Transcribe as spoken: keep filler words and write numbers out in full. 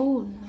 Oh no.